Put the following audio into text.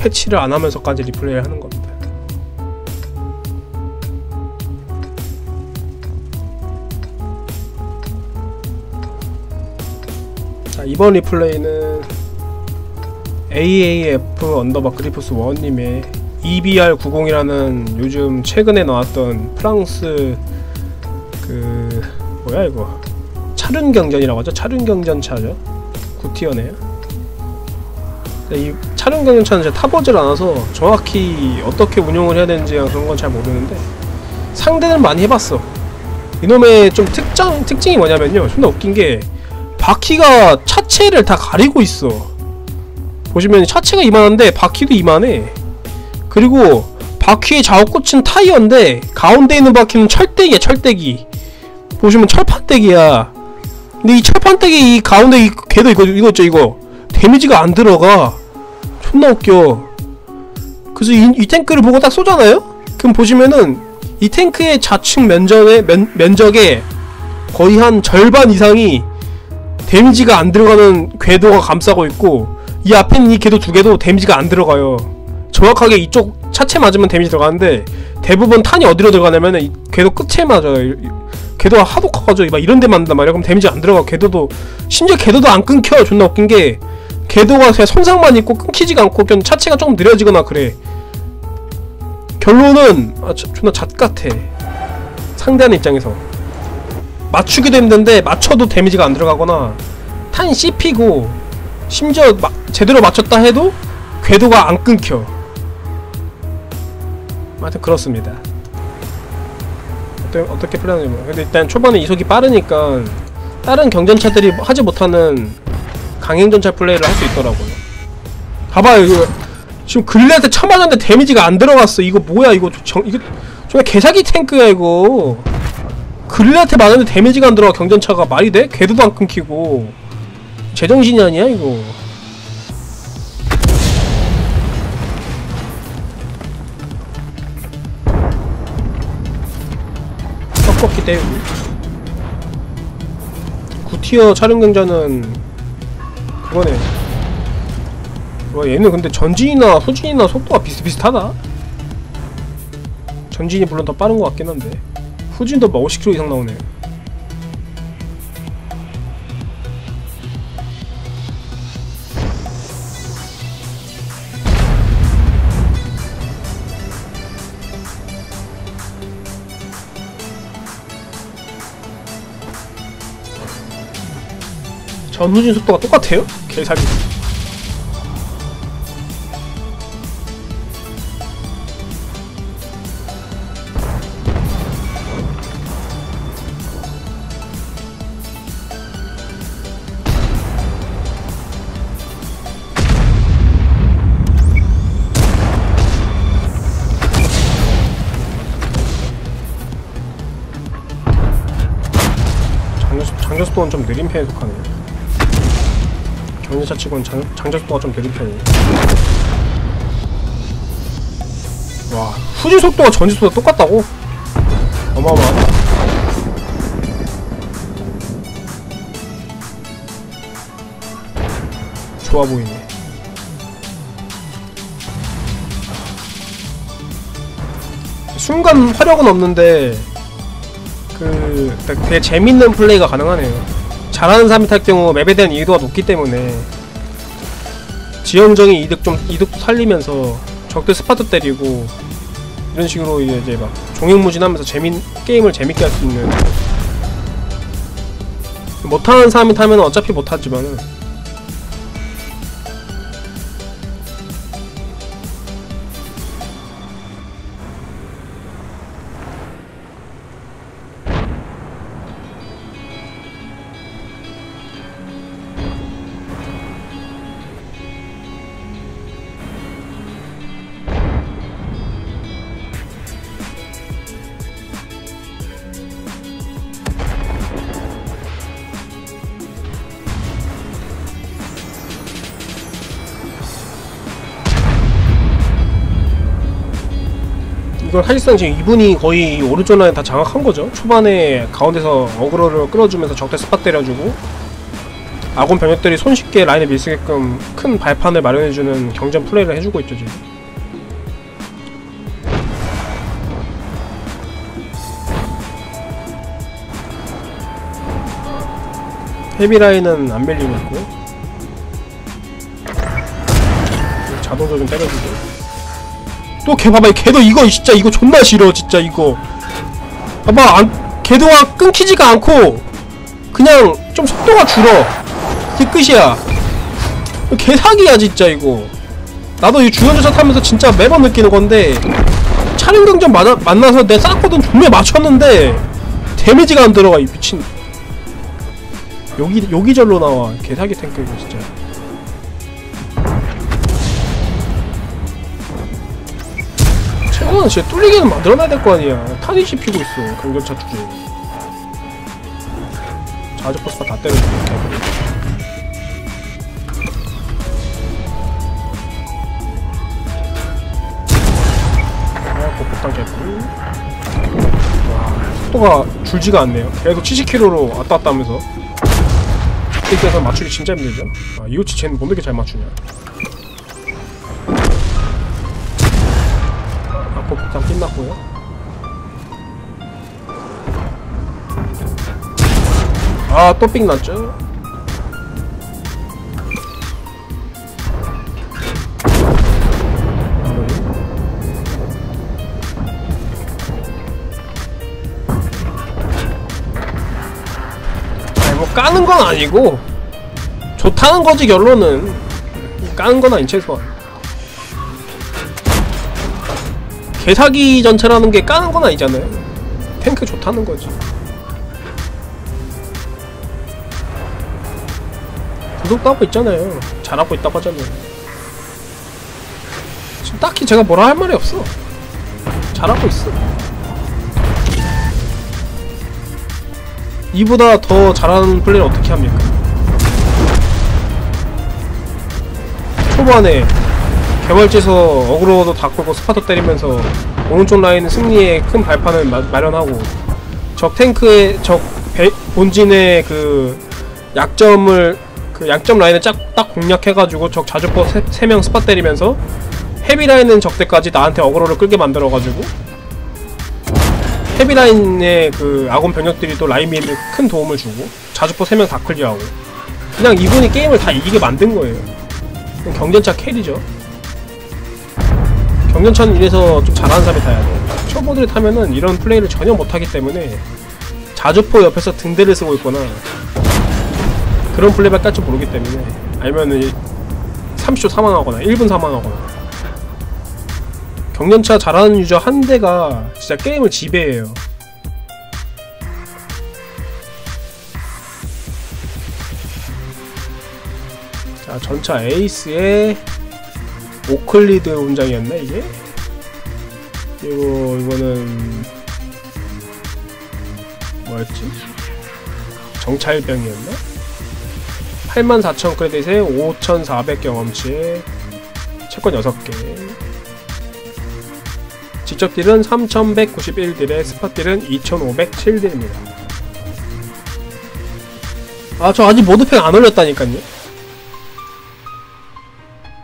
패치를 안 하면서까지 리플레이 하는 겁니다. 자, 이번 리플레이는 AAF_그리프스1님의 EBR90이라는 요즘 최근에 나왔던 프랑스 그 뭐야 이거 차륜경전이라고 하죠? 차륜경전 차죠? 구티어네요. 이 차륜경전 차는 제가 타보질 않아서 정확히 어떻게 운용을 해야 되는지 그런 건 잘 모르는데 상대는 많이 해봤어. 이놈의 좀 특징이 뭐냐면요, 존나 웃긴 게 바퀴가 차체를 다 가리고 있어. 보시면 차체가 이만한데 바퀴도 이만해. 그리고 바퀴의 좌우꽃은 타이어인데 가운데 있는 바퀴는 철대기야, 철대기. 보시면 철판대기야. 근데 이 철판대기 이 가운데 이 걔도 이거 있죠, 이거 데미지가 안 들어가. 존나 웃겨. 그래서 이 탱크를 보고 딱 쏘잖아요? 그럼 보시면은 이 탱크의 좌측 면적에 거의 한 절반 이상이 데미지가 안 들어가는 궤도가 감싸고 있고, 이 앞에 있는 이 궤도 두 개도 데미지가 안 들어가요. 정확하게 이쪽 차체 맞으면 데미지 들어가는데 대부분 탄이 어디로 들어가냐면은 이 궤도 끝에 맞아요. 궤도가 하도 커가지고 막 이런데 맞는단 말이야. 그럼 데미지 안 들어가. 궤도도 심지어 궤도도 안 끊겨. 존나 웃긴 게 궤도가 그냥 손상만 있고 끊기지가 않고 그냥 차체가 조금 느려지거나 그래. 결론은 존나 잣같아. 상대하는 입장에서 맞추기도 힘든데 맞춰도 데미지가 안 들어가거나 탄이 씹히고, 심지어 제대로 맞췄다 해도 궤도가 안 끊겨. 하여튼 그렇습니다. 어떻게 플레이하는지 모르겠어요. 근데 일단 초반에 이속이 빠르니까 다른 경전차들이 하지 못하는 강행전차 플레이를 할 수 있더라고요. 봐봐요, 이거 지금 글레한테 쳐맞았는데 데미지가 안 들어갔어. 이거 뭐야, 이거 정말 개사기 탱크야. 이거 글레한테 맞았는데 데미지가 안 들어가. 경전차가 말이 돼? 궤도도 안 끊기고 제정신이 아니야 이거. 꺾기 때문에 9티어 차륜경전은 그거네. 와, 얘는 근데 전진이나 후진이나 속도가 비슷비슷하다. 전진이 물론 더 빠른 것 같긴 한데 후진도 막 50km 이상 나오네. 전후진 속도가 똑같아요? 개사기. 장전 속도는 좀 느린 편에 속하네요. 경전차 치고는 장전 속도가 좀 느린 편이에요. 와, 후진 속도가 전진 속도가 똑같다고? 어마어마하다. 좋아 보이네. 순간 화력은 없는데 되게 재밌는 플레이가 가능하네요. 잘하는 사람이 탈 경우 맵에 대한 이해도가 높기 때문에 지형적인 이득도 살리면서 적들 스팟도 때리고 이런 식으로 이제 막 종횡무진하면서 게임을 재밌게 할 수 있는, 못하는 사람이 타면 어차피 못하지만은 이걸 사실상 지금 이분이 거의 오른쪽 라인 다 장악한 거죠. 초반에 가운데서 어그로를 끌어주면서 적대 스팟 때려주고 아군 병력들이 손쉽게 라인에 밀쓰게끔 큰 발판을 마련해주는 경전 플레이를 해주고 있죠 지금. 헤비 라인은 안 밀리고 있고, 자동조 좀 때려주고. 또 걔 봐봐, 걔도 이거 진짜 이거 존나 싫어 진짜 이거. 봐봐, 걔도가 끊기지가 않고 그냥 좀 속도가 줄어. 그게 끝이야. 개 사기야 진짜 이거. 나도 이 주연조차 타면서 진짜 매번 느끼는 건데, 차륜경전 만나서 내 쌌거든. 분명히 맞췄는데 데미지가 안 들어가 이 미친. 여기절로 나와. 개사기 탱크 이거 진짜. 최근은 진짜 뚫리기는 만들어놔야 될 거 아니야. 타깃이 씹히고 있어 강전차 주제. 자주 버스가 다 때려줘. 아, 복복당 개뿔. 와, 속도가 줄지가 않네요. 계속 70km로 왔다 갔다 하면서. 이때서 맞추기 진짜 힘들죠. 아, 이오치 쟤는 뭔데 이렇게 잘 맞추냐. 아까 폭탄 끝났고요. 아, 또 삑 났죠. 까는 건 아니고 좋다는 거지. 결론은 까는 건 아닌 최소한 개사기 전체라는 게 까는 건 아니잖아요. 탱크 좋다는 거지. 구독도 하고 있잖아요. 잘하고 있다고 하잖아요. 지금 딱히 제가 뭐라 할 말이 없어. 잘하고 있어. 이보다 더 잘하는 플레이를 어떻게 합니까? 초반에 개발지에서 어그로도 다 끌고 스파터 때리면서 오른쪽 라인 승리에 큰 발판을 마련하고, 적 탱크의 적 본진의 그 약점을 약점 라인을 딱 공략해가지고 적 자주포 3명 스팟 때리면서 헤비 라인은 적대까지 나한테 어그로를 끌게 만들어가지고 헤비라인의 그 아군 병력들이 또 라인 밀에 큰 도움을 주고 자주포 3명 다 클리어하고 그냥 이분이 게임을 다 이기게 만든 거예요. 경전차 캐리죠. 경전차는 이래서 좀 잘하는 사람이 타야 돼요. 초보들이 타면은 이런 플레이를 전혀 못하기 때문에 자주포 옆에서 등대를 쓰고 있거나 그런 플레이밖에 할 줄 모르기 때문에, 아니면은 30초 사망하거나 1분 사망하거나. 경전차 잘하는 유저 한 대가 진짜 게임을 지배해요. 자, 전차 에이스의 오클리드 운장이었네 이게? 그리고 이거는 뭐였지? 정찰병이었나? 84,000 크레딧에 5,400 경험치에 채권 6개. 직접 딜은 3,191딜에 스팟 딜은 2,507딜입니다. 아, 저 아직 모드팩 안 올렸다니까요.